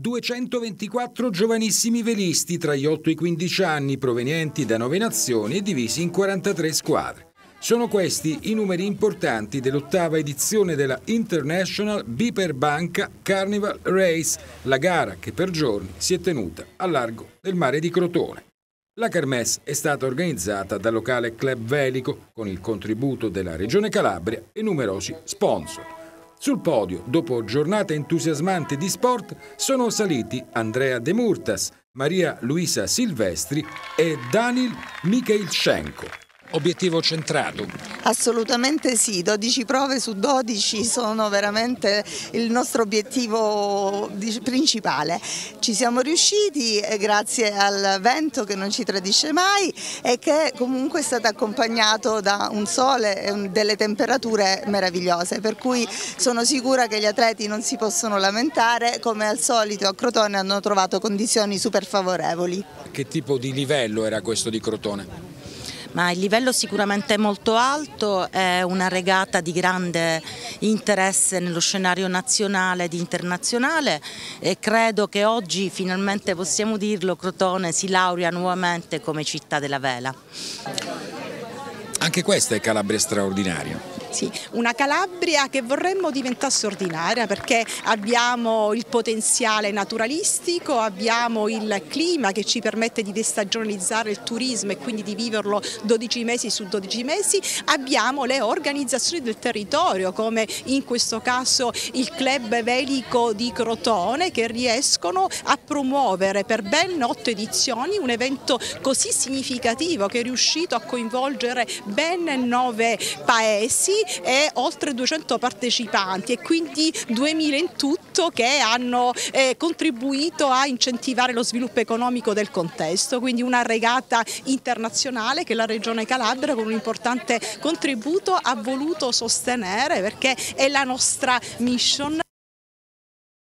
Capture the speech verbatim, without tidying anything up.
duecentoventiquattro giovanissimi velisti tra gli otto e i quindici anni provenienti da nove nazioni e divisi in quarantatré squadre. Sono questi i numeri importanti dell'ottava edizione della International Biper Banca Carnival Race, la gara che per giorni si è tenuta a largo del mare di Crotone. La kermesse è stata organizzata dal locale Club Velico con il contributo della Regione Calabria e numerosi sponsor. Sul podio, dopo giornate entusiasmanti di sport, sono saliti Andrea Demurtas, Maria Luisa Silvestri e Daniel Mykhailichenko. Obiettivo centrato? Assolutamente sì, dodici prove su dodici sono veramente il nostro obiettivo principale. Ci siamo riusciti grazie al vento che non ci tradisce mai e che comunque è stato accompagnato da un sole e delle temperature meravigliose, per cui sono sicura che gli atleti non si possono lamentare, come al solito a Crotone hanno trovato condizioni super favorevoli. Che tipo di livello era questo di Crotone? Ma il livello sicuramente è molto alto, è una regata di grande interesse nello scenario nazionale ed internazionale e credo che oggi finalmente possiamo dirlo, Crotone si laurea nuovamente come città della vela. Anche questa è Calabria straordinaria. Sì, una Calabria che vorremmo diventasse ordinaria perché abbiamo il potenziale naturalistico, abbiamo il clima che ci permette di destagionalizzare il turismo e quindi di viverlo dodici mesi su dodici mesi, abbiamo le organizzazioni del territorio come in questo caso il Club Velico di Crotone che riescono a promuovere per ben otto edizioni un evento così significativo che è riuscito a coinvolgere ben nove paesi e oltre duecento partecipanti e quindi duemila in tutto che hanno eh, contribuito a incentivare lo sviluppo economico del contesto, quindi una regata internazionale che la Regione Calabria con un importante contributo ha voluto sostenere perché è la nostra mission.